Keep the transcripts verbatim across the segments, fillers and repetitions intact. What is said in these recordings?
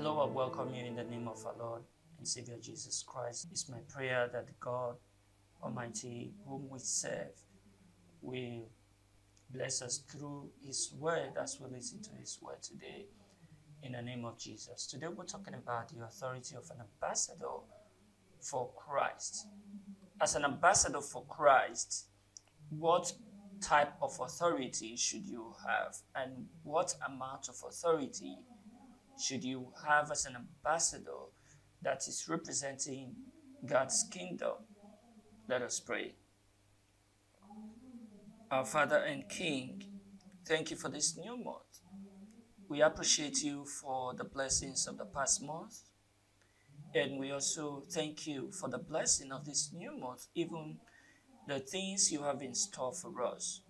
Lord, I welcome you in the name of our Lord and Savior Jesus Christ. It's my prayer that God Almighty, whom we serve, will bless us through His Word as we listen to His Word today. In the name of Jesus. Today we're talking about the authority of an ambassador for Christ. As an ambassador for Christ, what type of authority should you have? And what amount of authority should you have as an ambassador that is representing God's kingdom? Let us pray. Our Father and King, thank you for this new month. We appreciate you for the blessings of the past month. And we also thank you for the blessing of this new month, even the things you have in store for us.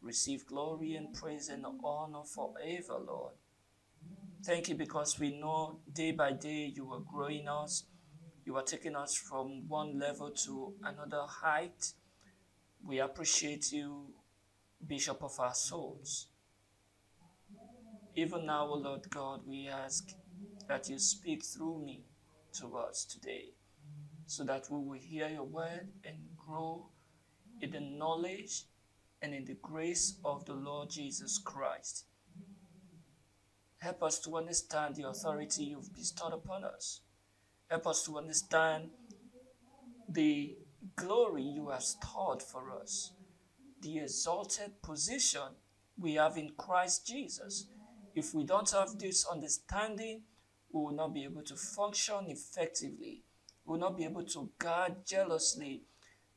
Receive glory and praise and honor forever, Lord. Thank you because we know day by day you are growing us. You are taking us from one level to another height. We appreciate you, Bishop of our souls. Even now, O Lord God, we ask that you speak through me to us today, so that we will hear your word and grow in the knowledge and in the grace of the Lord Jesus Christ. Help us to understand the authority you've bestowed upon us. Help us to understand the glory you have stored for us, the exalted position we have in Christ Jesus. If we don't have this understanding, we will not be able to function effectively. We will not be able to guard jealously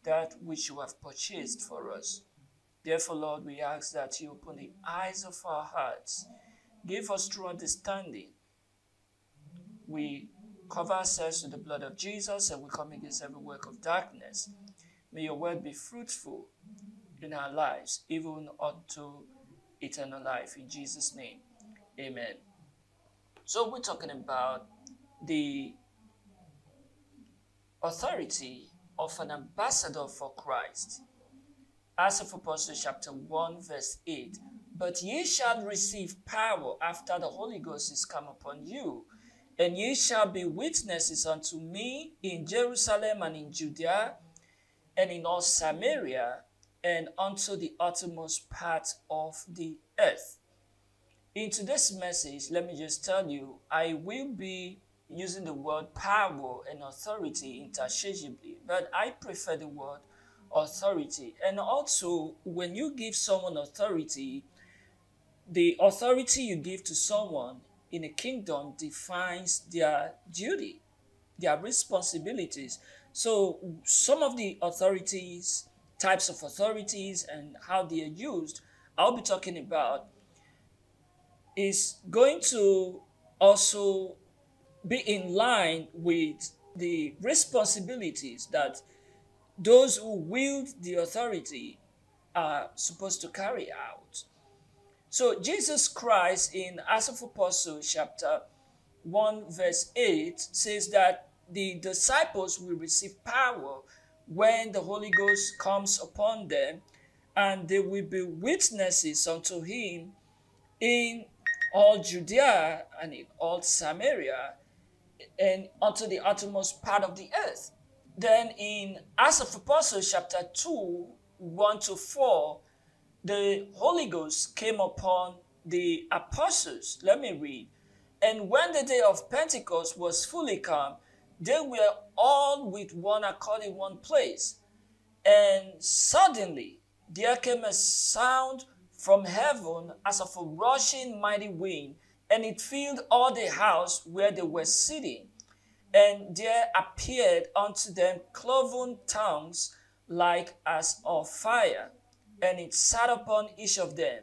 that which you have purchased for us. Therefore, Lord, we ask that you open the eyes of our hearts. Give us true understanding. We cover ourselves with the blood of Jesus and we come against every work of darkness. May your word be fruitful in our lives, even unto eternal life. In Jesus' name. Amen. So we're talking about the authority of an ambassador for Christ. Acts of Apostles chapter one verse eight. But ye shall receive power after the Holy Ghost is come upon you, and ye shall be witnesses unto me in Jerusalem and in Judea and in all Samaria and unto the uttermost part of the earth. In today's message, let me just tell you, I will be using the word power and authority interchangeably, but I prefer the word authority. And also, when you give someone authority, the authority you give to someone in a kingdom defines their duty, their responsibilities. So some of the authorities, types of authorities and how they are used, I'll be talking about is going to also be in line with the responsibilities that those who wield the authority are supposed to carry out. So Jesus Christ in Acts of Apostles chapter one verse eight says that the disciples will receive power when the Holy Ghost comes upon them, and they will be witnesses unto him in all Judea and in all Samaria and unto the uttermost part of the earth. Then in Acts of Apostles chapter two, one to four, the Holy Ghost came upon the apostles. Let me read. And when the day of Pentecost was fully come, they were all with one accord in one place. And suddenly there came a sound from heaven as of a rushing mighty wind, and it filled all the house where they were sitting. And there appeared unto them cloven tongues like as of fire, and it sat upon each of them.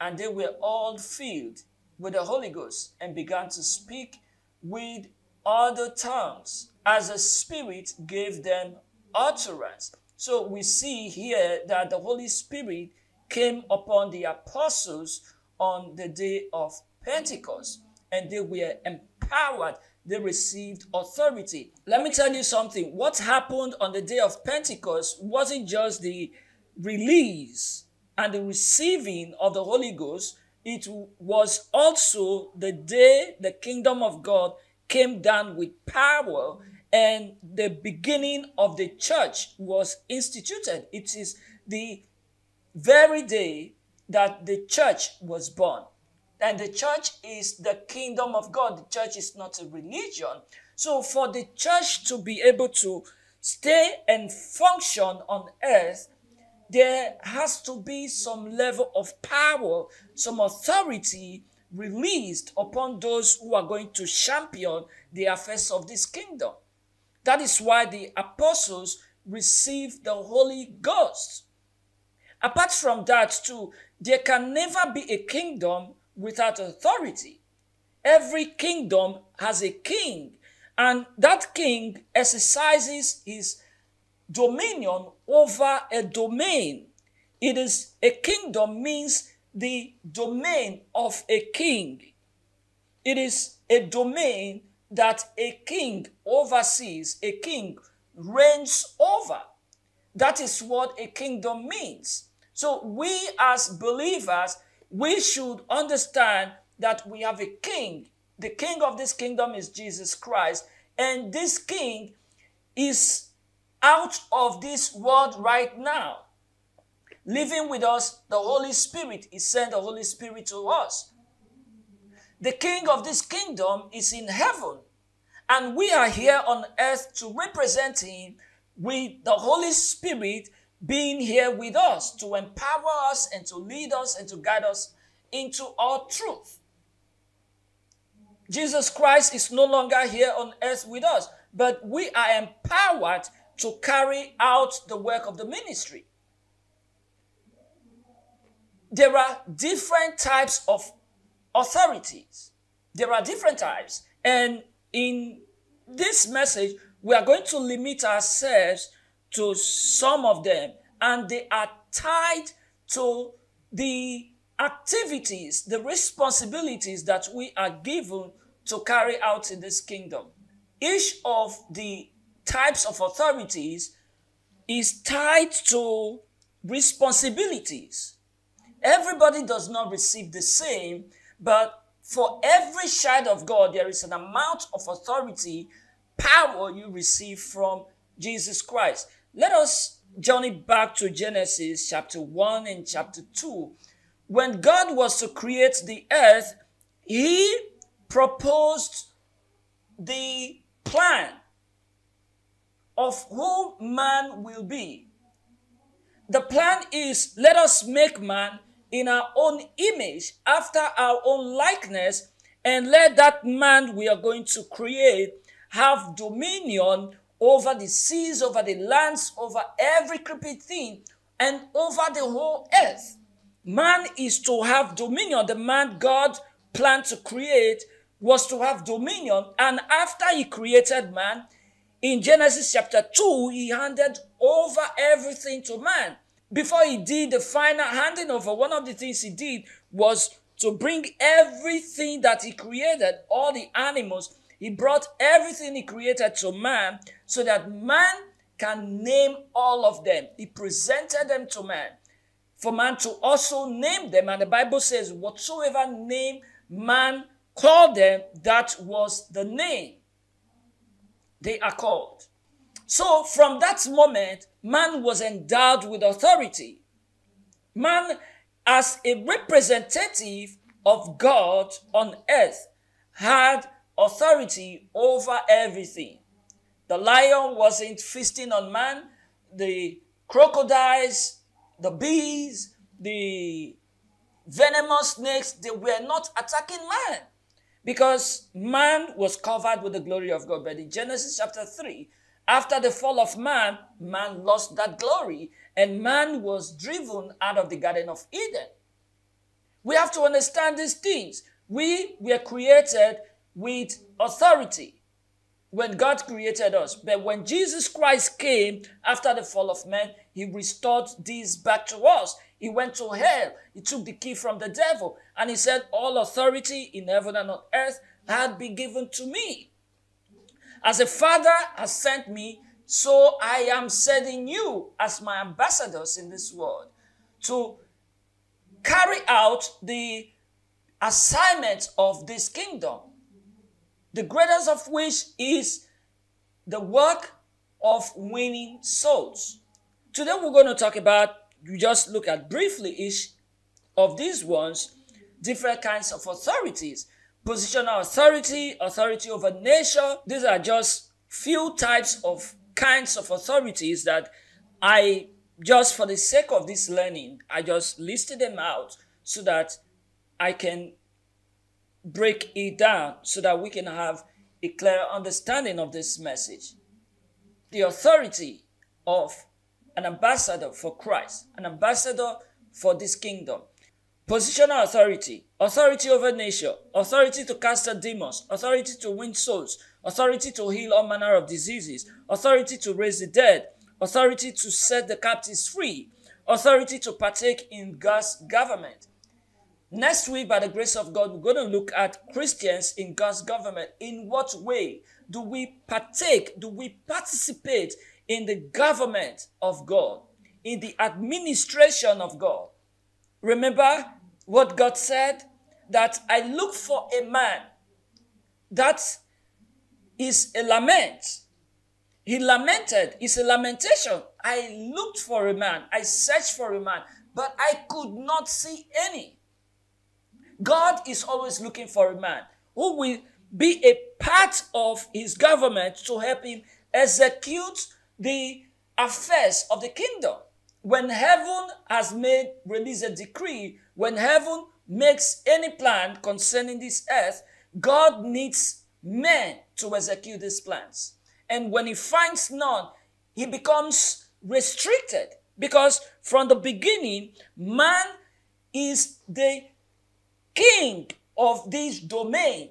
And they were all filled with the Holy Ghost, and began to speak with other tongues, as the Spirit gave them utterance. So we see here that the Holy Spirit came upon the apostles on the day of Pentecost, and they were empowered. They received authority. Let me tell you something. What happened on the day of Pentecost wasn't just the release and the receiving of the Holy Ghost, It was also the day the kingdom of God came down with power and the beginning of the church was instituted. It is the very day that the church was born. And the church is the kingdom of God. The church is not a religion. So for the church to be able to stay and function on earth, there has to be some level of power, some authority released upon those who are going to champion the affairs of this kingdom. That is why the apostles received the Holy Ghost. Apart from that too, there can never be a kingdom without authority. Every kingdom has a king, and that king exercises his dominion over a domain. It is a kingdom means the domain of a king. It is a domain that a king oversees, a king reigns over. That is what a kingdom means. So we as believers, we should understand that we have a king. The king of this kingdom is Jesus Christ. And this king is out of this world right now, living with us. The Holy Spirit, he sent the Holy Spirit to us. The king of this kingdom is in heaven, and we are here on earth to represent him, with the Holy Spirit being here with us to empower us and to lead us and to guide us into all truth. Jesus Christ is no longer here on earth with us, but we are empowered to carry out the work of the ministry. There are different types of authorities. There are different types. And in this message, we are going to limit ourselves to some of them. And they are tied to the activities, the responsibilities that we are given to carry out in this kingdom. Each of the types of authorities is tied to responsibilities. Everybody does not receive the same, but for every child of God, there is an amount of authority, power you receive from Jesus Christ. Let us journey back to Genesis chapter one and chapter two. When God was to create the earth, he proposed the plan of who man will be. The plan is, let us make man in our own image, after our own likeness, and let that man we are going to create have dominion over the seas, over the lands, over every creeping thing, and over the whole earth. Man is to have dominion. The man God planned to create was to have dominion, and after he created man, in Genesis chapter two, he handed over everything to man. Before he did the final handing over, one of the things he did was to bring everything that he created, all the animals, he brought everything he created to man so that man can name all of them. He presented them to man for man to also name them. And the Bible says, whatsoever name man called them, that was the name they are called. So from that moment, man was endowed with authority. Man, as a representative of God on earth, had authority over everything. The lion wasn't feasting on man. The crocodiles, the bees, the venomous snakes, they were not attacking man, because man was covered with the glory of God. But in Genesis chapter three, after the fall of man, man lost that glory, and man was driven out of the Garden of Eden. We have to understand these things. We were created with authority when God created us. But when Jesus Christ came after the fall of man, he restored this back to us. He went to hell. He took the key from the devil. And he said, all authority in heaven and on earth had been given to me. As the Father has sent me, so I am sending you as my ambassadors in this world to carry out the assignments of this kingdom, the greatest of which is the work of winning souls. Today we're going to talk about, you just look at briefly each of these ones, different kinds of authorities. Positional authority, authority over nature. These are just few types of kinds of authorities that I, just for the sake of this learning, I just listed them out so that I can break it down so that we can have a clear understanding of this message. The authority of an ambassador for Christ, an ambassador for this kingdom. Positional authority, authority over nature, authority to cast out demons, authority to win souls, authority to heal all manner of diseases, authority to raise the dead, authority to set the captives free, authority to partake in God's government. Next week, by the grace of God, we're going to look at Christians in God's government. In what way do we partake, do we participate in the government of God, in the administration of God? Remember what God said, that I look for a man. That is a lament. He lamented. It's a lamentation. I looked for a man. I searched for a man, but I could not see any. God is always looking for a man who will be a part of his government to help him execute the affairs of the kingdom. When heaven has made, released a decree, when heaven makes any plan concerning this earth, God needs men to execute these plans. And when he finds none, he becomes restricted, because from the beginning, man is the king of this domain.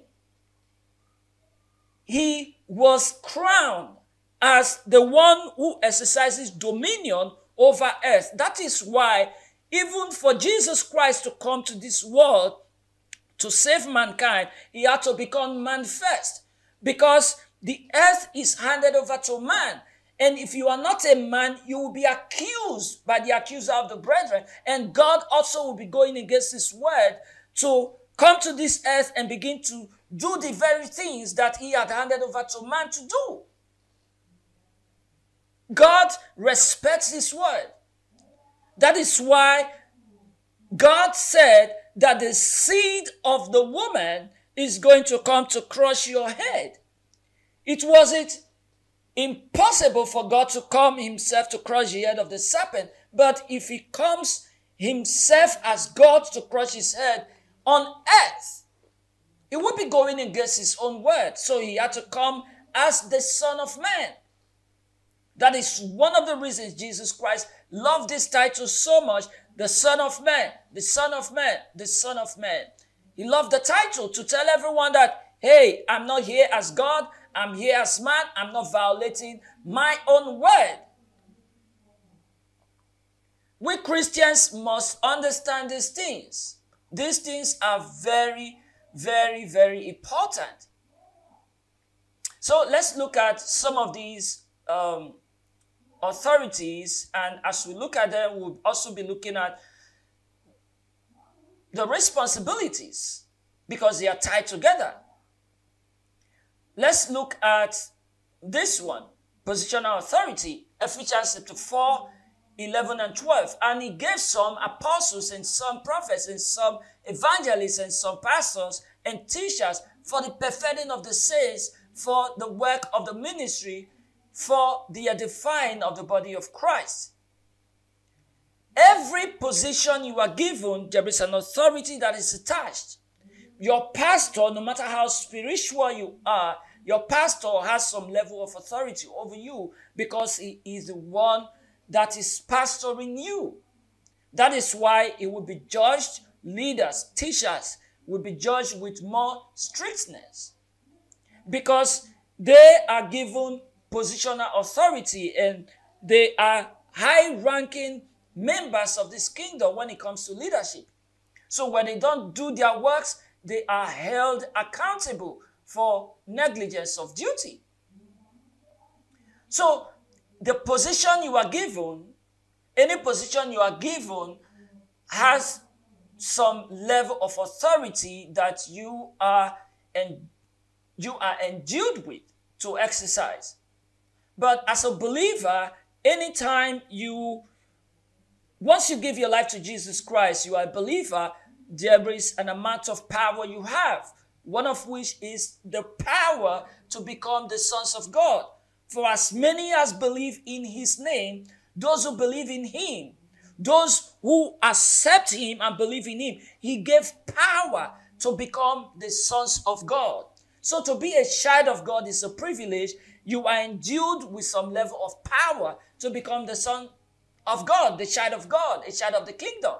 He was crowned as the one who exercises dominion over earth. That is why even for Jesus Christ to come to this world to save mankind, he had to become man first, because the earth is handed over to man. And if you are not a man, you will be accused by the accuser of the brethren. And God also will be going against his word to come to this earth and begin to do the very things that he had handed over to man to do. God respects his word. That is why God said that the seed of the woman is going to come to crush your head. It wasn't impossible for God to come himself to crush the head of the serpent, but if he comes himself as God to crush his head on earth, he would be going against his own word. So he had to come as the Son of Man. That is one of the reasons Jesus Christ loved this title so much, the Son of Man, the Son of Man, the Son of Man. He loved the title to tell everyone that, hey, I'm not here as God, I'm here as man, I'm not violating my own word. We Christians must understand these things. These things are very, very, very important. So let's look at some of these um authorities, and as we look at them, we'll also be looking at the responsibilities, because they are tied together. Let's look at this one, positional authority, Ephesians chapter four, eleven and twelve. And he gave some apostles and some prophets and some evangelists and some pastors and teachers for the perfecting of the saints, for the work of the ministry, for the edifying of the body of Christ. Every position you are given, there is an authority that is attached. Your pastor, no matter how spiritual you are, your pastor has some level of authority over you, because he is the one that is pastoring you. That is why it will be judged. Leaders, teachers will be judged with more strictness, because they are given positional authority, and they are high-ranking members of this kingdom when it comes to leadership. So when they don't do their works, they are held accountable for negligence of duty. So the position you are given, any position you are given, has some level of authority that you are and you are endued with to exercise. But as a believer, anytime you, once you give your life to Jesus Christ, you are a believer, there is an amount of power you have, one of which is the power to become the sons of God. For as many as believe in his name, those who believe in him, those who accept him and believe in him, he gave power to become the sons of God. So to be a child of God is a privilege. You are endued with some level of power to become the son of God, the child of God, a child of the kingdom.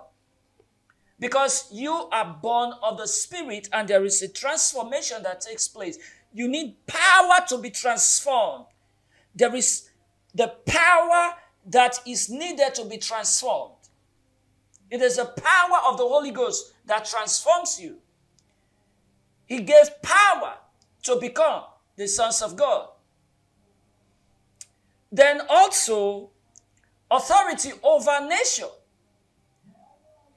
Because you are born of the Spirit and there is a transformation that takes place. You need power to be transformed. There is the power that is needed to be transformed. It is the power of the Holy Ghost that transforms you. He gave power to become the sons of God. Then also, authority over nature.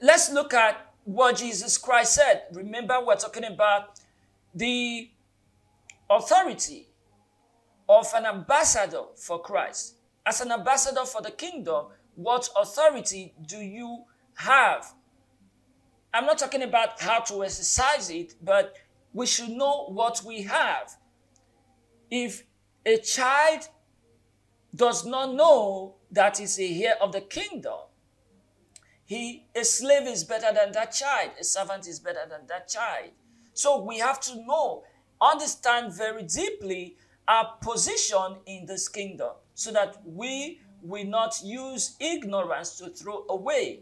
Let's look at what Jesus Christ said. Remember, we're talking about the authority of an ambassador for Christ. As an ambassador for the kingdom, what authority do you have? I'm not talking about how to exercise it, but we should know what we have. If a child does not know that he's a heir of the kingdom, he, a slave is better than that child. A servant is better than that child. So we have to know, understand very deeply our position in this kingdom, so that we will not use ignorance to throw away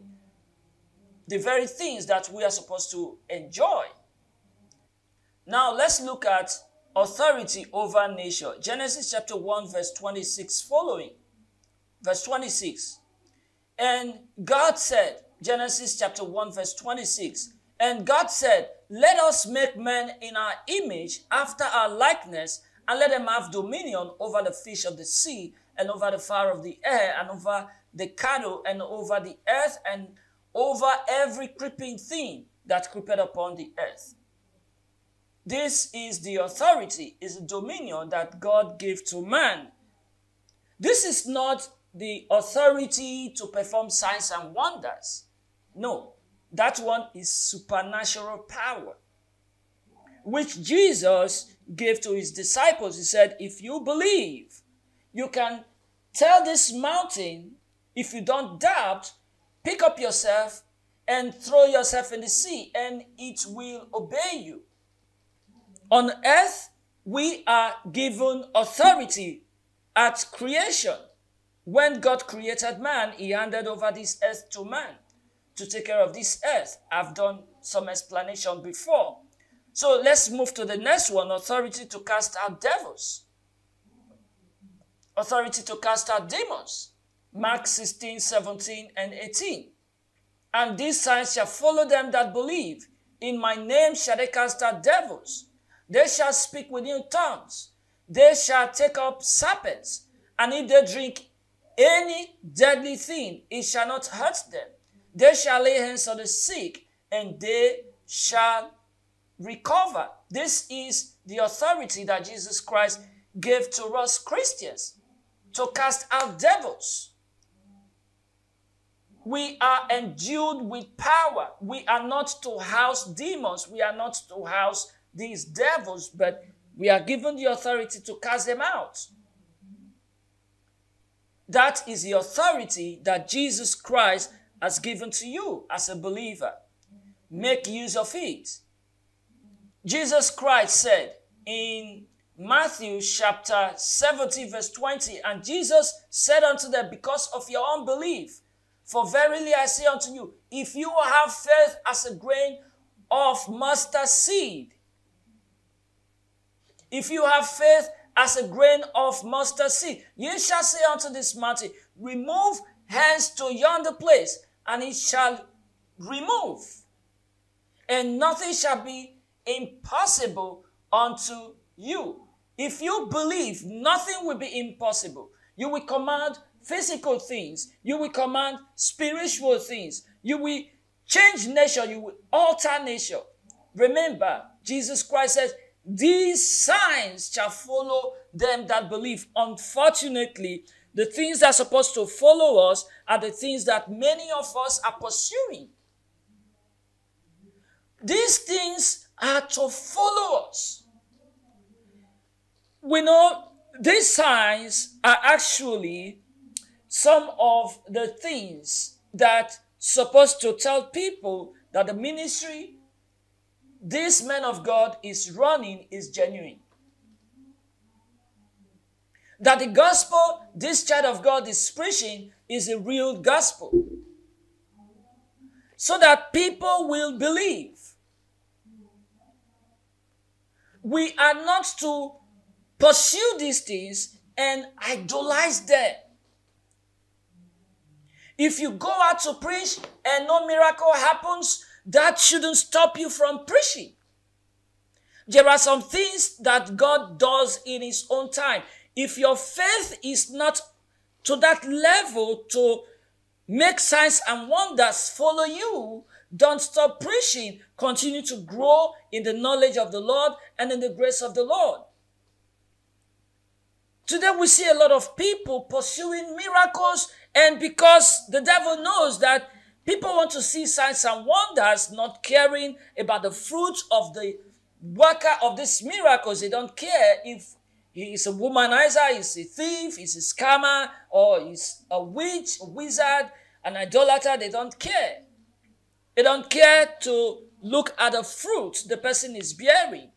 the very things that we are supposed to enjoy. Now let's look at authority over nature. Genesis chapter one, verse twenty-six following. Verse twenty-six. And God said, Genesis chapter one, verse twenty-six. And God said, let us make man in our image, after our likeness, and let them have dominion over the fish of the sea, and over the fowl of the air, and over the cattle, and over the earth, and over every creeping thing that creepeth upon the earth. This is the authority, is the dominion that God gave to man. This is not the authority to perform signs and wonders. No, that one is supernatural power, which Jesus gave to his disciples. He said, if you believe, you can tell this mountain, if you don't doubt, pick up yourself and throw yourself in the sea, and it will obey you. On earth, we are given authority at creation. When God created man, he handed over this earth to man to take care of this earth. I've done some explanation before. So let's move to the next one, authority to cast out devils. Authority to cast out demons. Mark sixteen, seventeen, and eighteen. And these signs shall follow them that believe. In my name shall they cast out devils. They shall speak with new tongues. They shall take up serpents. And if they drink any deadly thing, it shall not hurt them. They shall lay hands on the sick, and they shall recover. This is the authority that Jesus Christ gave to us Christians, to cast out devils. We are endued with power. We are not to house demons. We are not to house these devils, but we are given the authority to cast them out. That is the authority that Jesus Christ has given to you as a believer. Make use of it. Jesus Christ said in Matthew chapter seventeen, verse twenty, and Jesus said unto them, because of your unbelief, for verily I say unto you, if you have faith as a grain of mustard seed, if you have faith as a grain of mustard seed, ye shall say unto this mountain, remove hence to yonder place, and it shall remove, and nothing shall be impossible unto you. If you believe, nothing will be impossible. You will command physical things. You will command spiritual things. You will Change nation, you will alter nation. Remember, Jesus Christ says, these signs shall follow them that believe. Unfortunately, the things that are supposed to follow us are the things that many of us are pursuing. These things are to follow us. We know these signs are actually some of the things that are supposed to tell people that the ministry this man of God is running is genuine. That the gospel this child of God is preaching is a real gospel. So that people will believe. We are not to pursue these things and idolize them. If you go out to preach and no miracle happens, that shouldn't stop you from preaching. There are some things that God does in his own time. If your faith is not to that level to make signs and wonders follow you, don't stop preaching. Continue to grow in the knowledge of the Lord and in the grace of the Lord. Today we see a lot of people pursuing miracles, and because the devil knows that people want to see signs and wonders, not caring about the fruit of the worker of these miracles. They don't care if he is a womanizer, he's a thief, he's a scammer, or he's a witch, a wizard, an idolater. They don't care. They don't care to look at the fruit the person is bearing.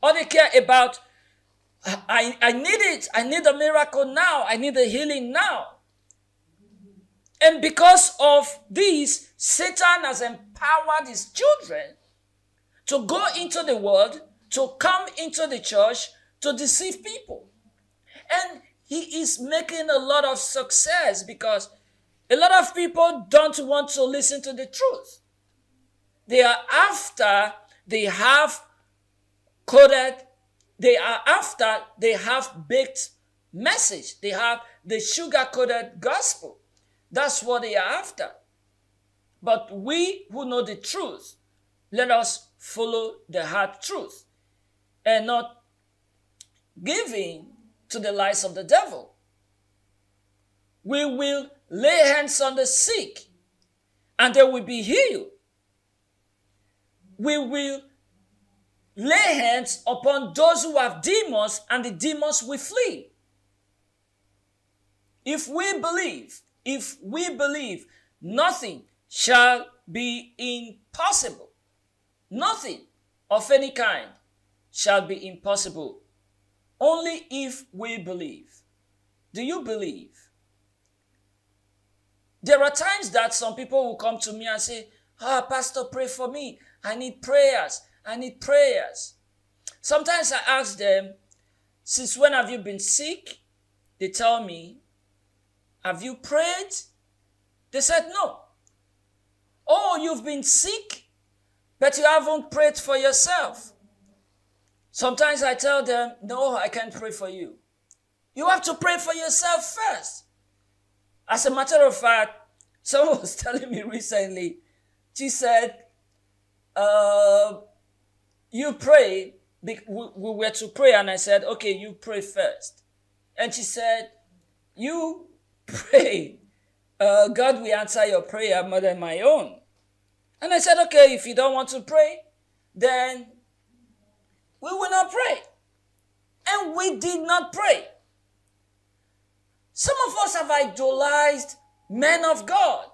All they care about, I, I need it. I need a miracle now. I need a healing now. And because of this, Satan has empowered his children to go into the world, to come into the church, to deceive people. And he is making a lot of success because a lot of people don't want to listen to the truth. They are after they have coded, they are after they have baked message. They have the sugar-coated gospel. That's what they are after. But we who know the truth, let us follow the hard truth and not give in to the lies of the devil. We will lay hands on the sick and they will be healed. We will lay hands upon those who have demons and the demons will flee. If we believe, If we believe, nothing shall be impossible. Nothing of any kind shall be impossible. Only if we believe. Do you believe? There are times that some people will come to me and say, "Ah, Pastor, pray for me. I need prayers. I need prayers." Sometimes I ask them, "Since when have you been sick?" They tell me, "Have you prayed?" They said no. "Oh, you've been sick, but you haven't prayed for yourself." Sometimes I tell them, "No, I can't pray for you. You have to pray for yourself first." As a matter of fact, someone was telling me recently, she said, uh, you pray, we were to pray, and I said, "Okay, you pray first." And she said, "You pray. Uh, God will answer your prayer more than my own." And I said, "Okay, if you don't want to pray, then we will not pray." And we did not pray. Some of us have idolized men of God.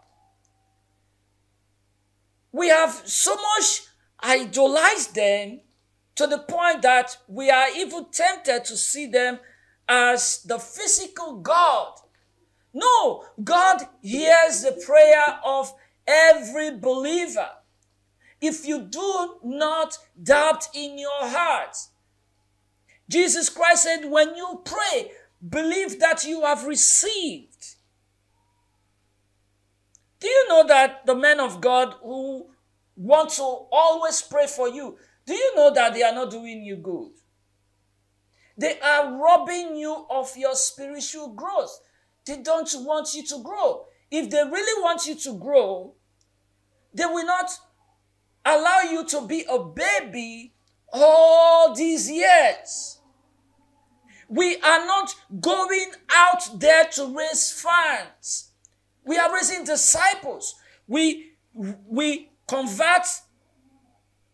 We have so much idolized them to the point that we are even tempted to see them as the physical God. No, God hears the prayer of every believer. If you do not doubt in your heart. Jesus Christ said, when you pray, believe that you have received. Do you know that the men of God who want to always pray for you, do you know that they are not doing you good? They are robbing you of your spiritual growth. They don't want you to grow. If they really want you to grow, They will not allow you to be a baby all these years. We are not going out there to raise funds. We are raising disciples. We, we convert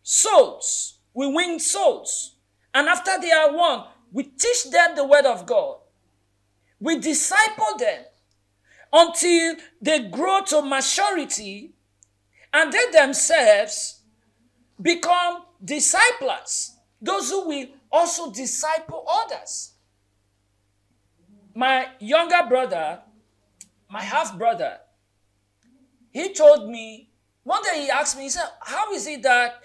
souls. We win souls. And after they are won, we teach them the word of God. We disciple them until they grow to maturity and they themselves become disciples, those who will also disciple others. My younger brother, my half-brother, he told me, one day he asked me, he said, how is it that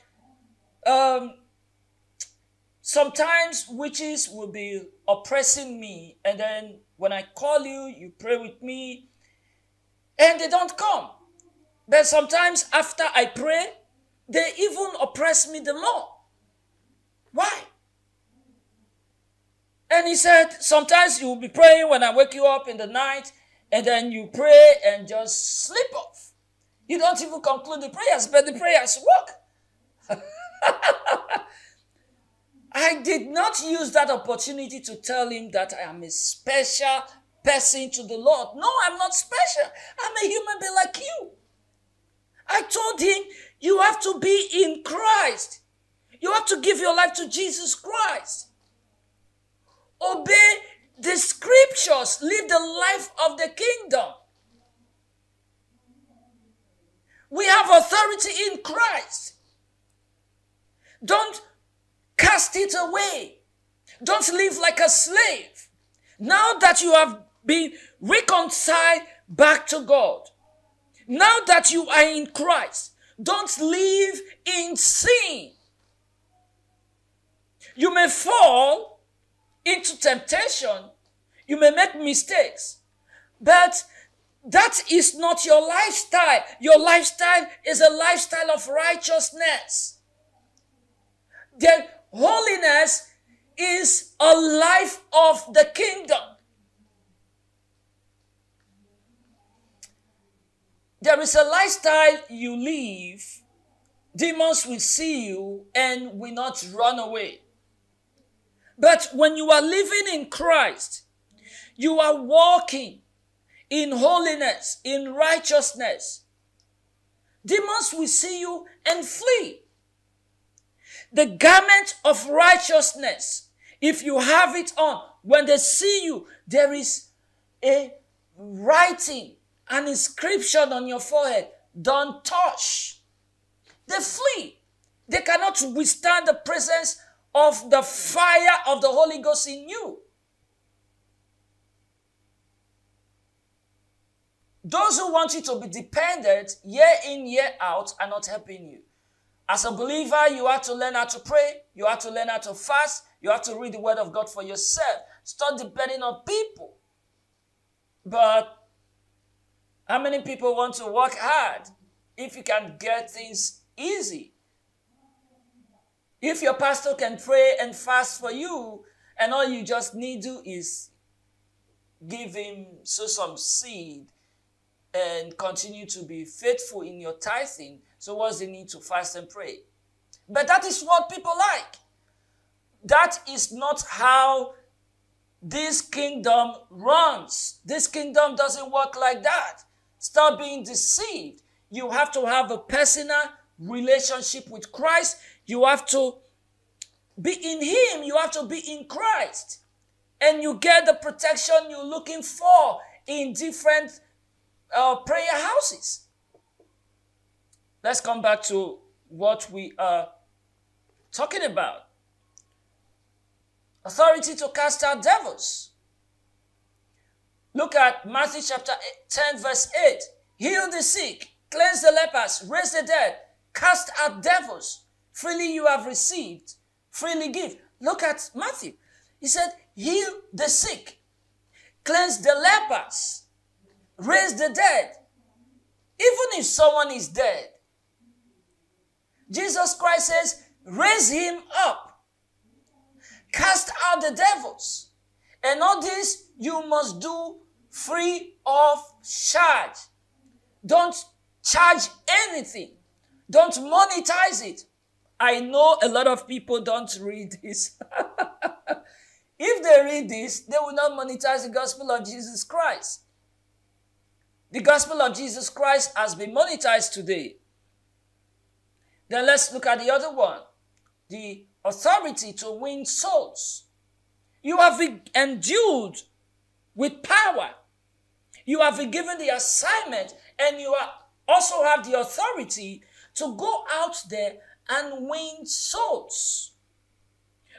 um, sometimes witches will be oppressing me, and then when I call you, you pray with me, and they don't come. But sometimes after I pray, they even oppress me the more. Why? And he said, sometimes you'll be praying when I wake you up in the night, and then you pray and just sleep off. You don't even conclude the prayers, but the prayers work. I did not use that opportunity to tell him that I am a special person to the Lord. No, I'm not special. I'm a human being like you. I told him, you have to be in Christ. You have to give your life to Jesus Christ. Obey the scriptures. Live the life of the kingdom. We have authority in Christ. Don't cast it away. Don't live like a slave. Now that you have been reconciled back to God, now that you are in Christ, don't live in sin. You may fall into temptation. You may make mistakes. But that is not your lifestyle. Your lifestyle is a lifestyle of righteousness. Then holiness is a life of the kingdom. There is a lifestyle you live. Demons will see you and will not run away. But when you are living in Christ, you are walking in holiness, in righteousness. Demons will see you and flee. The garment of righteousness, if you have it on, when they see you, there is a writing, an inscription on your forehead, don't touch. They flee. They cannot withstand the presence of the fire of the Holy Ghost in you. Those who want you to be dependent year in, year out are not helping you. As a believer, you have to learn how to pray. You have to learn how to fast. You have to read the word of God for yourself. Stop depending on people. But how many people want to work hard if you can get things easy? If your pastor can pray and fast for you, and all you just need to do is give him sow some seed and continue to be faithful in your tithing, so what's the need to fast and pray? But that is what people like. That is not how this kingdom runs. This kingdom doesn't work like that. Stop being deceived. You have to have a personal relationship with Christ. You have to be in Him. You have to be in Christ. And you get the protection you're looking for in different uh, prayer houses. Let's come back to what we are talking about. Authority to cast out devils. Look at Matthew chapter ten, verse eight. Heal the sick, cleanse the lepers, raise the dead, cast out devils. Freely you have received, freely give. Look at Matthew. He said, heal the sick, cleanse the lepers, raise the dead. Even if someone is dead, Jesus Christ says, raise him up, cast out the devils, and all this you must do free of charge. Don't charge anything. Don't monetize it. I know a lot of people don't read this. If they read this, they will not monetize the gospel of Jesus Christ. The gospel of Jesus Christ has been monetized today. Then let's look at the other one. The authority to win souls. You have been endued with power. You have been given the assignment, and you are, also have the authority to go out there and win souls.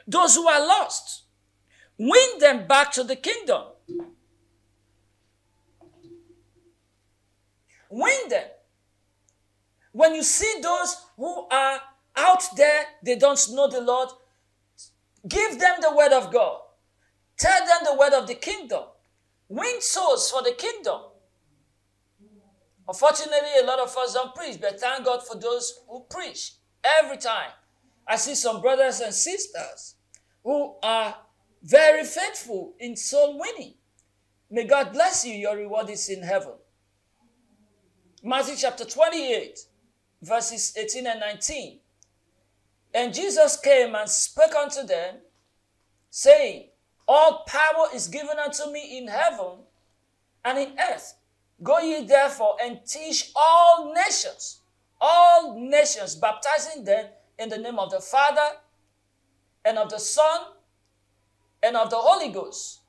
Those who are lost, win them back to the kingdom. Win them. When you see those who are out there, they don't know the Lord, give them the word of God. Tell them the word of the kingdom. Win souls for the kingdom. Unfortunately, a lot of us don't preach, but thank God for those who preach every time. I see some brothers and sisters who are very faithful in soul winning. May God bless you. Your reward is in heaven. Matthew chapter twenty-eight, verses eighteen and nineteen. And Jesus came and spoke unto them, saying, all power is given unto me in heaven and in earth. Go ye therefore and teach all nations, all nations, baptizing them in the name of the Father and of the Son and of the Holy Ghost.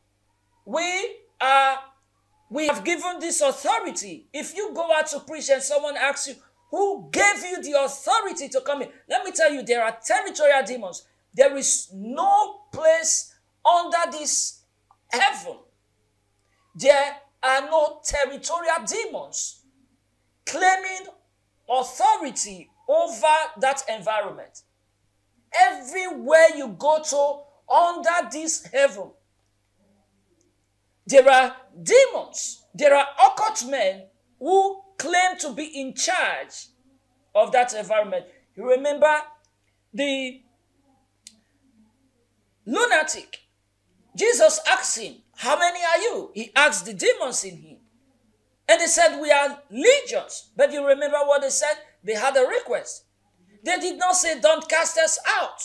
We are, we have given this authority. If you go out to preach and someone asks you, who gave you the authority to come in? Let me tell you, there are territorial demons. There is no place under this heaven. There are no territorial demons claiming authority over that environment. Everywhere you go to under this heaven, there are demons, there are occult men who claim to be in charge of that environment. You remember the lunatic. Jesus asked him, how many are you? He asked the demons in him. And they said, we are legions. But you remember what they said? They had a request. They did not say, don't cast us out.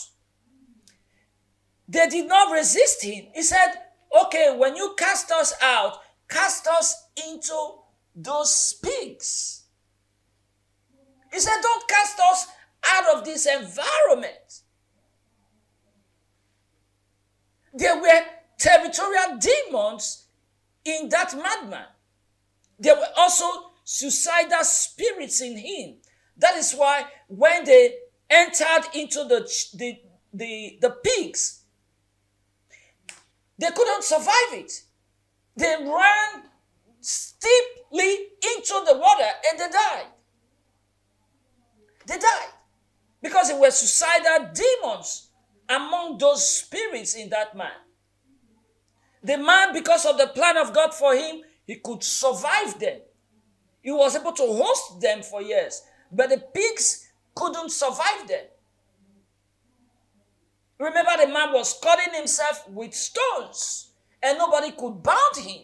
They did not resist him. He said, okay, when you cast us out, cast us into those pigs. He said, don't cast us out of this environment. There were territorial demons in that madman. There were also suicidal spirits in him. That is why when they entered into the, the, the, the pigs, they couldn't survive it. They ran steeply into the water and they died. They died because there were suicidal demons among those spirits in that man. The man, because of the plan of God for him, he could survive them. He was able to host them for years, but the pigs couldn't survive them. Remember, the man was cutting himself with stones, and nobody could bound him.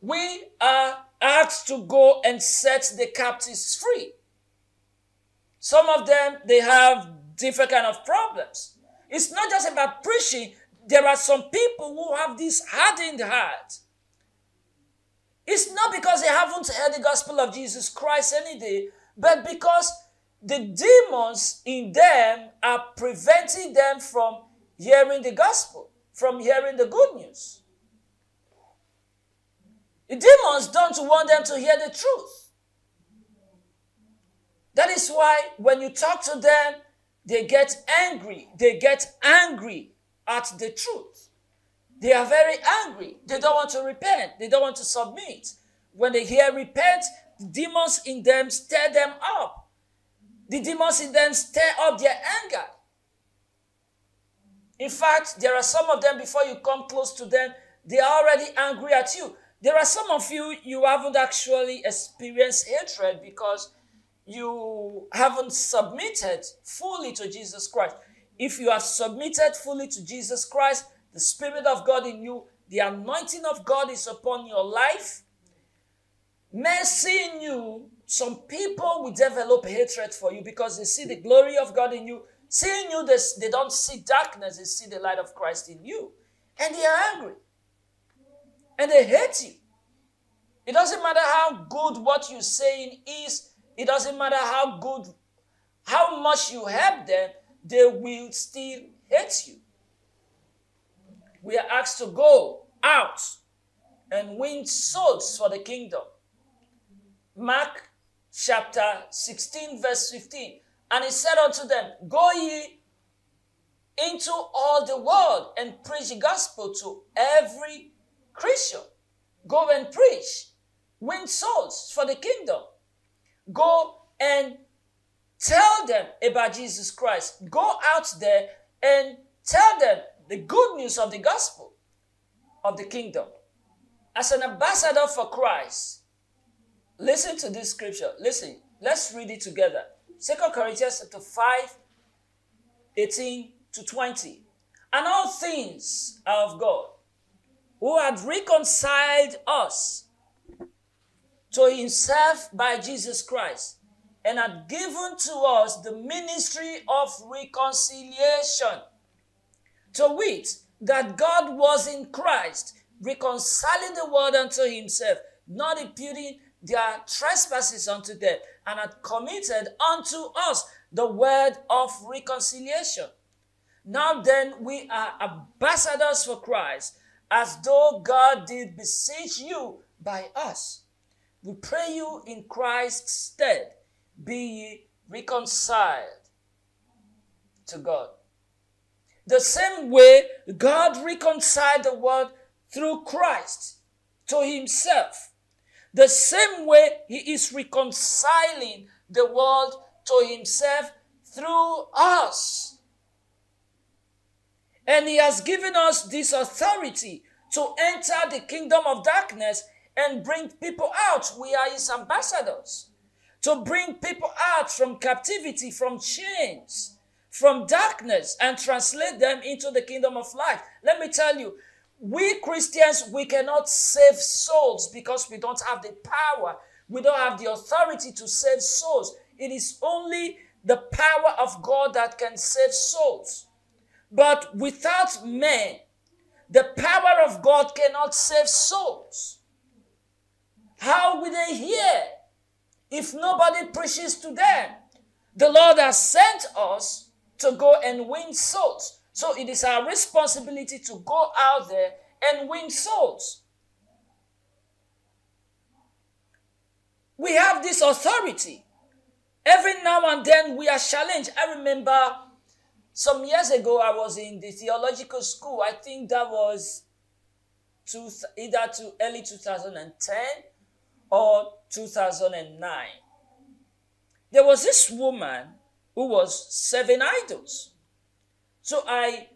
We are asked to go and set the captives free. Some of them, they have different kind of problems. It's not just about preaching. There are some people who have this hardened heart. It's not because they haven't heard the gospel of Jesus Christ any day, but because the demons in them are preventing them from hearing the gospel, from hearing the good news. The demons don't want them to hear the truth. That is why when you talk to them, they get angry. They get angry at the truth. They are very angry. They don't want to repent. They don't want to submit. When they hear repent, the demons in them stir them up. The demons in them stir up their anger. In fact, there are some of them, before you come close to them, they are already angry at you. There are some of you, you haven't actually experienced hatred because you haven't submitted fully to Jesus Christ. If you have submitted fully to Jesus Christ, the Spirit of God in you, the anointing of God is upon your life. Mercy in you. Some people will develop hatred for you because they see the glory of God in you. Seeing you, they, they don't see darkness. They see the light of Christ in you. And they are angry. And they hate you. It doesn't matter how good what you're saying is. It doesn't matter how good, how much you help them. They will still hate you. We are asked to go out and win souls for the kingdom. Mark chapter sixteen, verse fifteen. And he said unto them, Go ye into all the world and preach the gospel to every Christian. Go and preach. Win souls for the kingdom. Go and tell them about Jesus Christ. Go out there and tell them the good news of the gospel of the kingdom. As an ambassador for Christ, listen to this scripture. Listen, let's read it together. Second Corinthians chapter five, eighteen to twenty. And all things are of God, who had reconciled us to himself by Jesus Christ, and had given to us the ministry of reconciliation, to wit, that God was in Christ, reconciling the world unto himself, not imputing their trespasses unto them, and had committed unto us the word of reconciliation. Now then, we are ambassadors for Christ, as though God did beseech you by us. We pray you in Christ's stead, be ye reconciled to God. The same way God reconciled the world through Christ to himself, the same way he is reconciling the world to himself through us. And he has given us this authority to enter the kingdom of darkness and bring people out. We are his ambassadors. To bring people out from captivity, from chains, from darkness, and translate them into the kingdom of light. Let me tell you, we Christians, we cannot save souls because we don't have the power. We don't have the authority to save souls. It is only the power of God that can save souls. But without men, the power of God cannot save souls. How will they hear if nobody preaches to them? The Lord has sent us to go and win souls. So it is our responsibility to go out there and win souls. We have this authority. Every now and then we are challenged. I remember some years ago I was in the theological school. I think that was two, either to early two thousand ten or two thousand nine. There was this woman who was serving idols. So I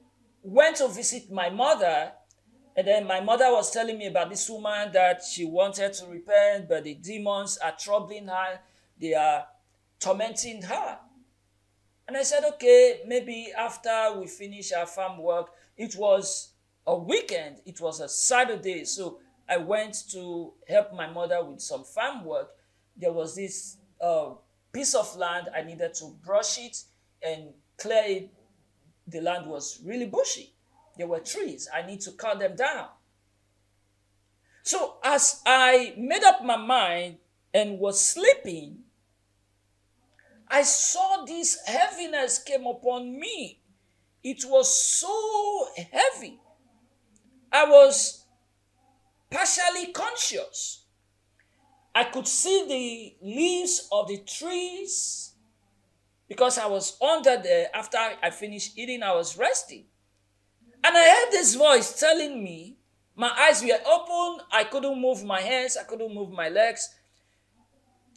went to visit my mother, and then my mother was telling me about this woman that she wanted to repent, but the demons are troubling her. They are tormenting her. And I said, okay, maybe after we finish our farm work. It was a weekend. It was a Saturday. So I went to help my mother with some farm work. There was this uh, piece of land. I needed to brush it and clear it. The land was really bushy. There were trees. I need to cut them down. So as I made up my mind and was sleeping, I saw this heaviness came upon me. It was so heavy. I was partially conscious. I could see the leaves of the trees. Because I was under there, after I finished eating, I was resting. And I heard this voice telling me, my eyes were open, I couldn't move my hands, I couldn't move my legs.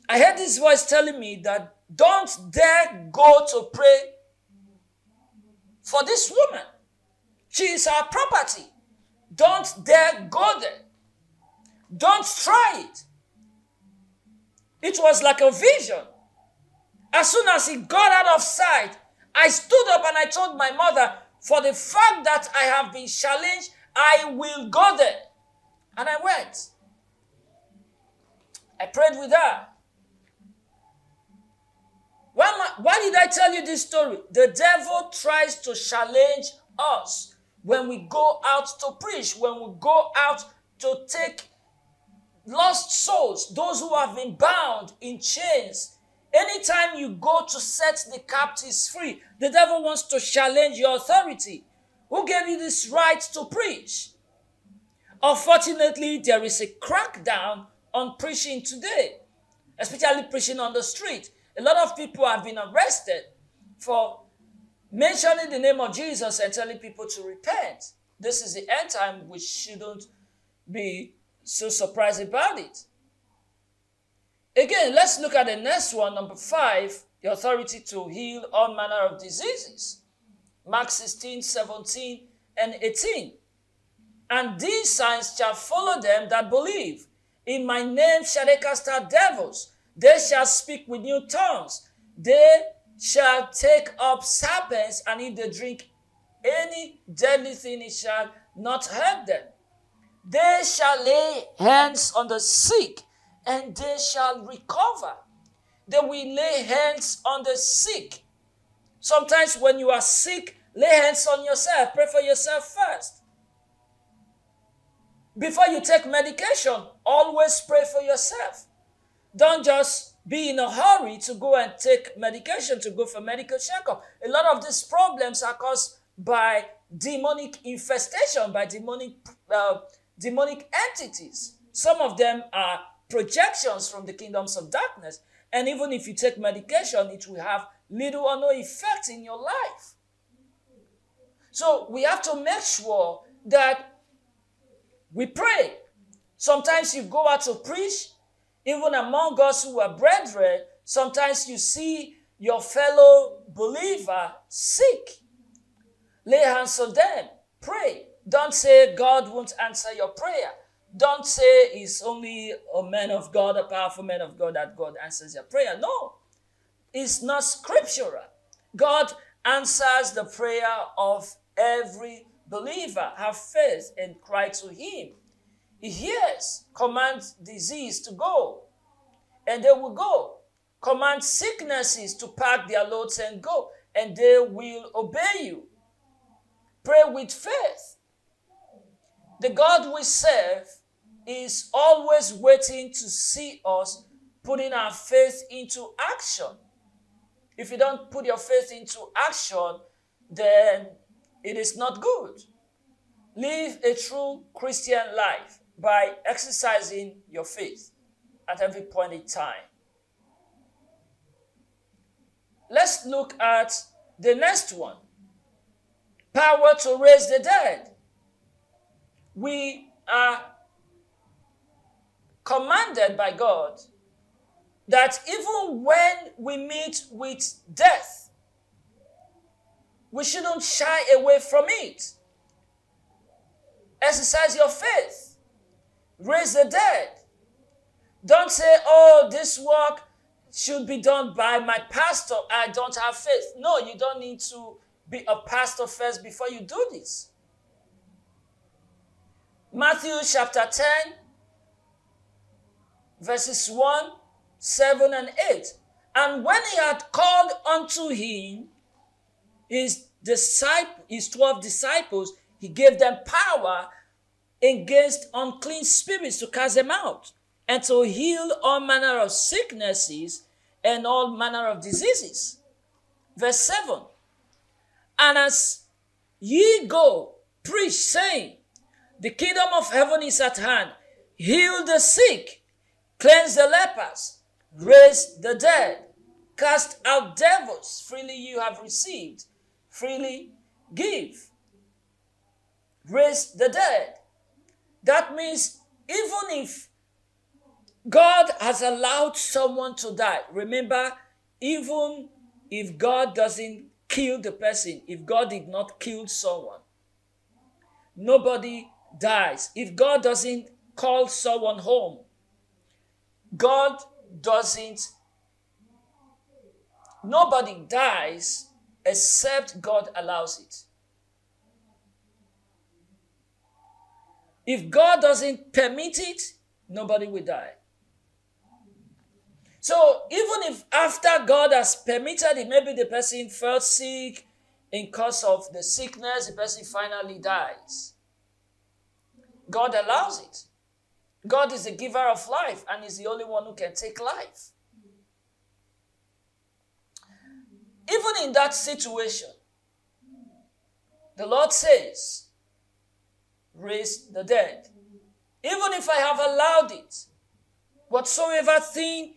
I heard this voice telling me that don't dare go to pray for this woman. She is our property. Don't dare go there. Don't try it. It was like a vision. As soon as he got out of sight, I stood up and I told my mother, for the fact that I have been challenged, I will go there. And I went. I prayed with her. Why, I, why did I tell you this story? The devil tries to challenge us when we go out to preach, when we go out to take lost souls, those who have been bound in chains. Anytime you go to set the captives free, the devil wants to challenge your authority. Who gave you this right to preach? Unfortunately, there is a crackdown on preaching today, especially preaching on the street. A lot of people have been arrested for mentioning the name of Jesus and telling people to repent. This is the end time, which shouldn't be so surprised about it. Again, let's look at the next one, number five, the authority to heal all manner of diseases. Mark sixteen, seventeen, and eighteen. And these signs shall follow them that believe. In my name shall they cast out devils. They shall speak with new tongues. They shall take up serpents, and if they drink any deadly thing, it shall not hurt them. They shall lay hands on the sick, and they shall recover. They will lay hands on the sick. Sometimes when you are sick, lay hands on yourself. Pray for yourself first. Before you take medication, always pray for yourself. Don't just be in a hurry to go and take medication, to go for medical checkup. A lot of these problems are caused by demonic infestation, by demonic, uh, demonic entities. Some of them are projections from the kingdoms of darkness. And even if you take medication, it will have little or no effect in your life. So we have to make sure that we pray. Sometimes you go out to preach, even among us who are brethren, sometimes you see your fellow believer sick. Lay hands on them. Pray. Don't say God won't answer your prayer. Don't say it's only a man of God, a powerful man of God, that God answers your prayer. No, it's not scriptural. God answers the prayer of every believer. Have faith and cry to him. He hears. Command disease to go, and they will go. Command sicknesses to pack their loads and go, and they will obey you. Pray with faith. The God we serve is always waiting to see us putting our faith into action. If you don't put your faith into action, then it is not good. Live a true Christian life by exercising your faith at every point in time. Let's look at the next one. Power to raise the dead. We are commanded by God that even when we meet with death, we shouldn't shy away from it. Exercise your faith. Raise the dead. Don't say, oh, this work should be done by my pastor. I don't have faith. No, you don't need to be a pastor first before you do this. Matthew chapter ten, verses one, seven, and eight. And when he had called unto him his disciples, his twelve disciples, he gave them power against unclean spirits to cast them out, and to heal all manner of sicknesses and all manner of diseases. Verse seven. And as ye go, preach, saying, the kingdom of heaven is at hand. Heal the sick, cleanse the lepers, raise the dead, cast out devils. Freely you have received, freely give. Raise the dead. That means even if God has allowed someone to die, remember, even if God doesn't kill the person, if God did not kill someone, nobody dies. If God doesn't call someone home, God doesn't, nobody dies except God allows it. If God doesn't permit it, nobody will die. So even if after God has permitted it, maybe the person felt sick, in cause of the sickness, the person finally dies. God allows it. God is the giver of life and is the only one who can take life. Even in that situation, the Lord says, raise the dead. Even if I have allowed it, whatsoever thing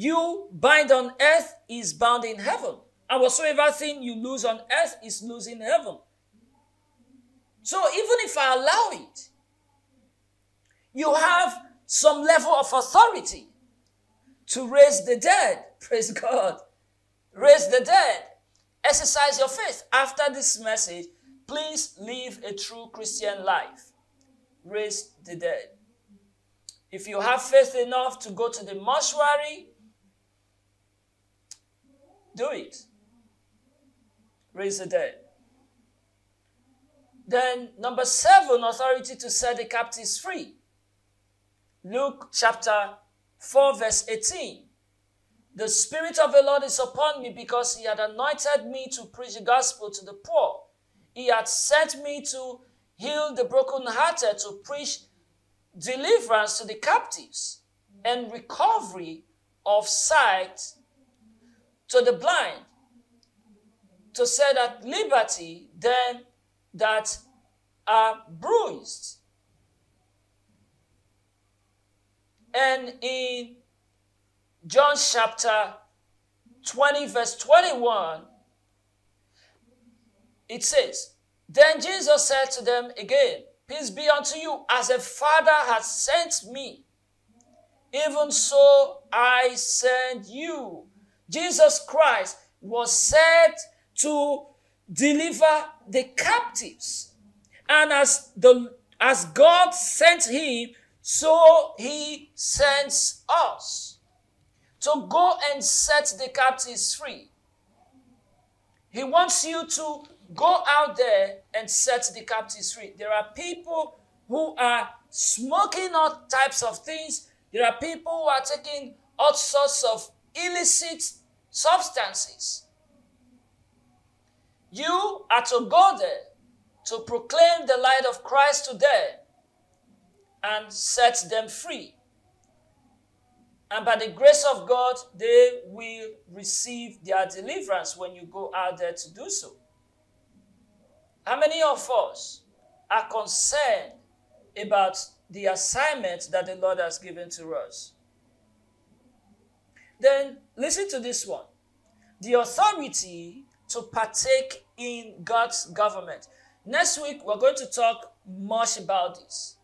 you bind on earth is bound in heaven. And whatsoever thing you lose on earth is lost in heaven. So even if I allow it, you have some level of authority to raise the dead. Praise God. Raise the dead. Exercise your faith. After this message, please live a true Christian life. Raise the dead. If you have faith enough to go to the mortuary, do it. Raise the dead. Then number seven, authority to set the captives free. Luke chapter four verse eighteen. The Spirit of the Lord is upon me because he had anointed me to preach the gospel to the poor. He had sent me to heal the brokenhearted, to preach deliverance to the captives and recovery of sight to the blind, to set at liberty them that are bruised. And in John chapter twenty, verse twenty-one, it says, Then Jesus said to them again, Peace be unto you, as the Father has sent me, even so I send you. Jesus Christ was sent to deliver the captives. And as, the, as God sent him, so he sends us to go and set the captives free. He wants you to go out there and set the captives free. There are people who are smoking all types of things. There are people who are taking all sorts of illicit substances. You are to go there to proclaim the light of Christ to them and set them free. And by the grace of God, they will receive their deliverance when you go out there to do so. How many of us are concerned about the assignment that the Lord has given to us? Then listen to this one. The authority to partake in God's government. Next week, we're going to talk much about this.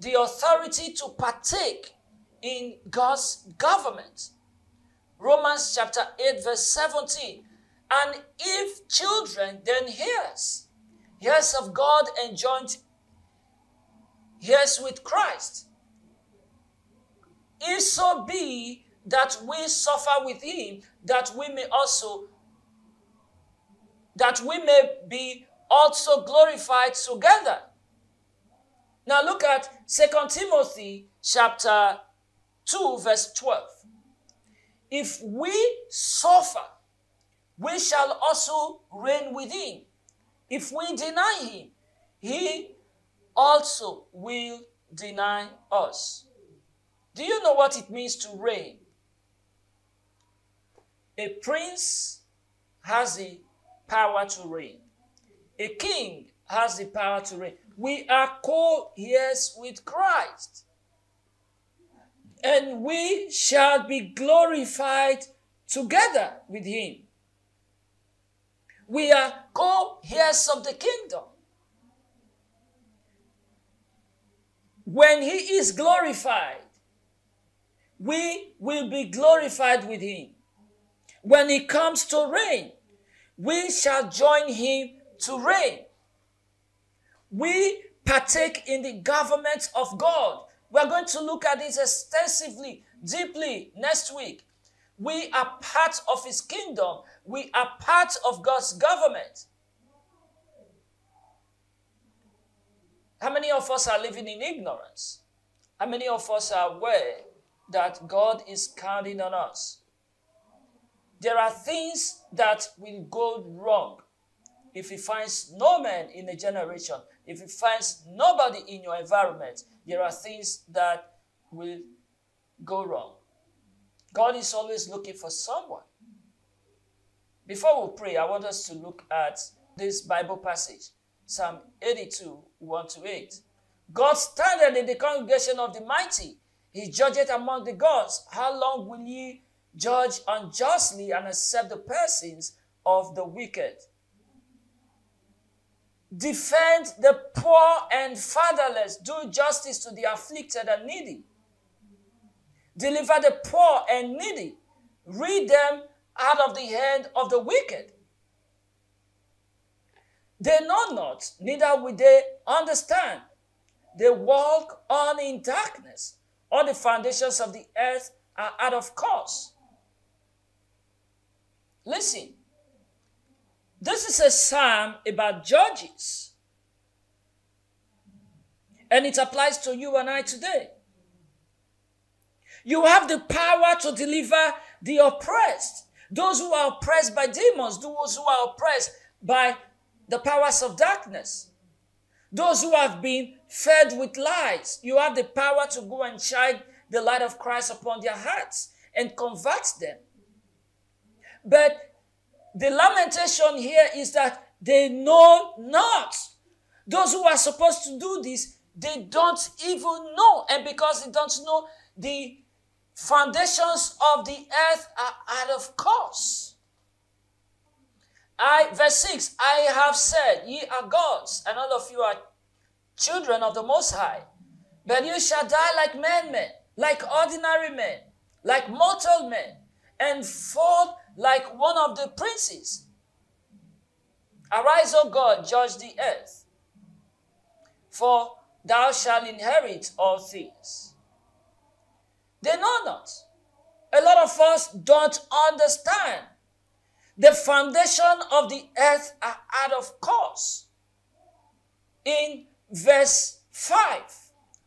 The authority to partake in God's government. Romans chapter eight, verse seventeen. And if children, then heirs, heirs of God and joint heirs with Christ. If so be that we suffer with him, that we may also, that we may be also glorified together. Now look at Second Timothy chapter two, verse twelve. If we suffer, we shall also reign with him. If we deny him, he also will deny us. Do you know what it means to reign? A prince has the power to reign. A king has the power to reign. We are co-heirs with Christ. And we shall be glorified together with him. We are co-heirs of the kingdom. When he is glorified, we will be glorified with him. When he comes to reign, we shall join him to reign. We partake in the government of God. We are going to look at this extensively, deeply next week. We are part of his kingdom. We are part of God's government. How many of us are living in ignorance? How many of us are aware that God is counting on us. There are things that will go wrong if He finds no man in a generation, if He finds nobody in your environment. There are things that will go wrong. God is always looking for someone. Before we pray, I want us to look at this Bible passage, Psalm eighty-two, one to eight. God standeth in the congregation of the mighty. He judgeth among the gods. How long will ye judge unjustly and accept the persons of the wicked? Defend the poor and fatherless. Do justice to the afflicted and needy. Deliver the poor and needy. Rid them out of the hand of the wicked. They know not, neither will they understand. They walk on in darkness. All the foundations of the earth are out of course. Listen, this is a psalm about judges, and it applies to you and I today. You have the power to deliver the oppressed, those who are oppressed by demons, those who are oppressed by the powers of darkness, those who have been fed with lies. You have the power to go and shine the light of Christ upon their hearts and convert them. But the lamentation here is that they know not. Those who are supposed to do this, they don't even know. And because they don't know, the foundations of the earth are out of course. I, verse six, I have said, ye are gods, and all of you are children of the Most High. But you shall die like men, men, like ordinary men, like mortal men, and fall like one of the princes. Arise, O God, judge the earth, for thou shalt inherit all things. They know not. A lot of us don't understand. The foundation of the earth are out of course. In verse five,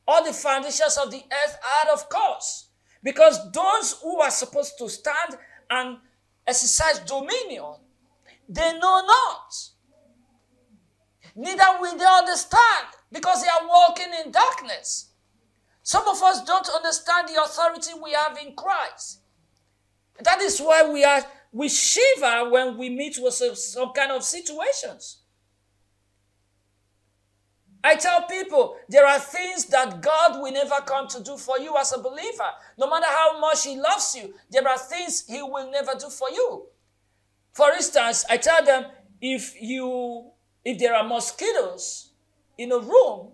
all the foundations of the earth are out of course, because those who are supposed to stand and exercise dominion, they know not. Neither will they understand, because they are walking in darkness. Some of us don't understand the authority we have in Christ. That is why we are We shiver when we meet with some kind of situations. I tell people, there are things that God will never come to do for you as a believer. No matter how much He loves you, there are things He will never do for you. For instance, I tell them, if you, if there are mosquitoes in a room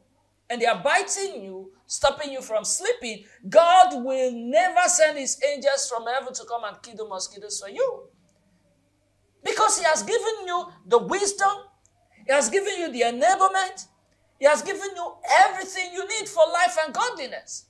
and they are biting you, stopping you from sleeping, God will never send His angels from heaven to come and kill the mosquitoes for you. Because He has given you the wisdom, He has given you the enablement, He has given you everything you need for life and godliness.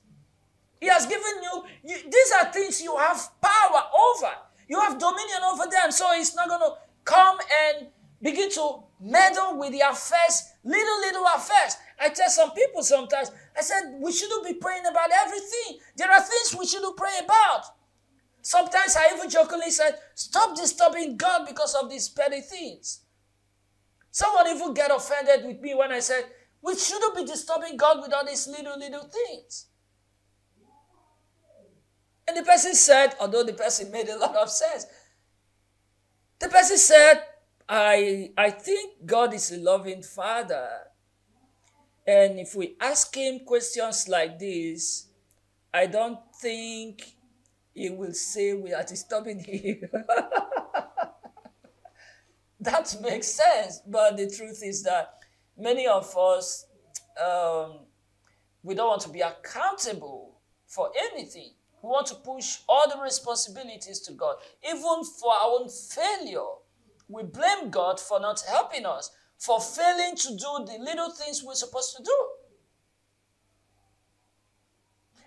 He has given you, you these are things you have power over. You have dominion over them, so He's not going to come and begin to meddle with their affairs, little, little affairs. I tell some people sometimes, I said, we shouldn't be praying about everything. There are things we shouldn't pray about. Sometimes I even jokingly said, stop disturbing God because of these petty things. Someone even got offended with me when I said, we shouldn't be disturbing God with all these little, little things. And the person said, although the person made a lot of sense, the person said, I, I think God is a loving Father. And if we ask Him questions like this, I don't think He will say we are disturbing Him. That makes sense. But the truth is that many of us, um, we don't want to be accountable for anything. We want to push all the responsibilities to God. Even for our own failure, we blame God for not helping us, for failing to do the little things we're supposed to do.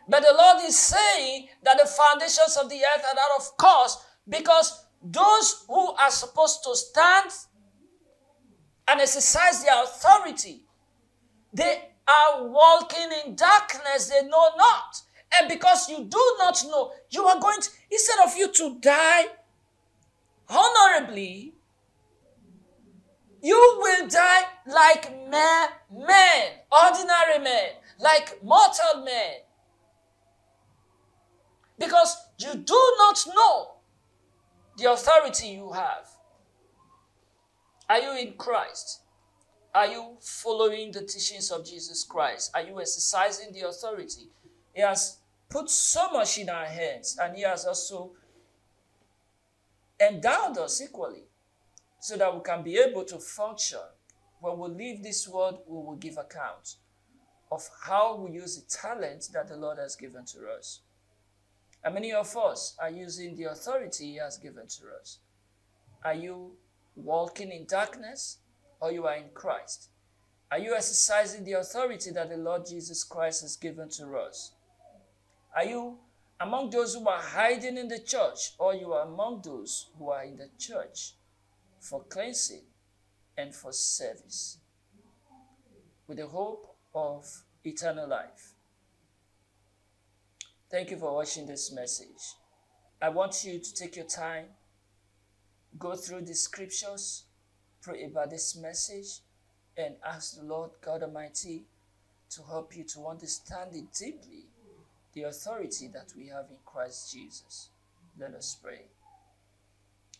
But the Lord is saying that the foundations of the earth are out of course, because those who are supposed to stand and exercise their authority, they are walking in darkness, they know not. And because you do not know, you are going to, instead of you to die honorably, you will die like mere men, ordinary men, like mortal men. Because you do not know the authority you have. Are you in Christ? Are you following the teachings of Jesus Christ? Are you exercising the authority? He has put so much in our hands, and he has also endowed us equally so that we can be able to function. When we leave this world, we will give account of how we use the talent that the Lord has given to us. And many of us are using the authority he has given to us. Are you walking in darkness, or you are in Christ? Are you exercising the authority that the Lord Jesus Christ has given to us? Are you among those who are hiding in the church, or you are among those who are in the church for cleansing and for service with the hope of eternal life? Thank you for watching this message. I want you to take your time, go through the scriptures, pray about this message, and ask the Lord God Almighty to help you to understand it deeply, the authority that we have in Christ Jesus. Let us pray.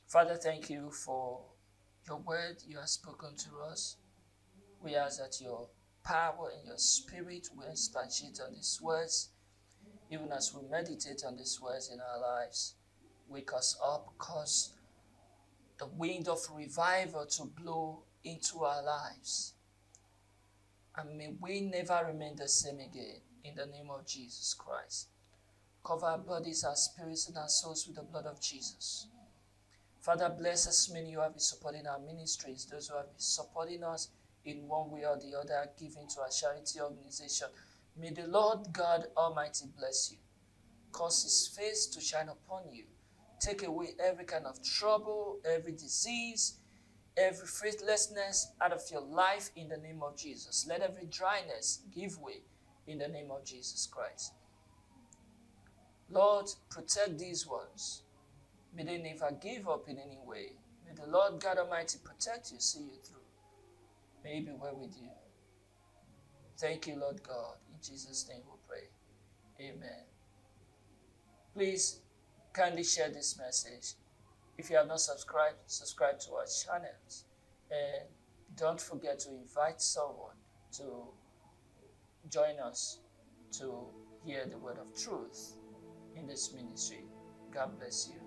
Father, thank you for your word you have spoken to us. We ask that your power and your spirit will expatiate on these words. Even as we meditate on these words in our lives, wake us up, cause the wind of revival to blow into our lives. And may we never remain the same again, in the name of Jesus Christ. Cover our bodies, our spirits, and our souls with the blood of Jesus. Father, bless us many who have been supporting our ministries, those who have been supporting us in one way or the other, giving to our charity organization. May the Lord God Almighty bless you, cause his face to shine upon you, take away every kind of trouble, every disease, every faithlessness out of your life in the name of Jesus. Let every dryness give way in the name of Jesus Christ. Lord, protect these ones. May they never give up in any way. May the Lord God Almighty protect you, see you through. May he be well with you. Thank you, Lord God. In Jesus' name we pray. Amen. Please kindly share this message. If you have not subscribed, subscribe to our channels. And don't forget to invite someone to join us to hear the word of truth in this ministry. God bless you.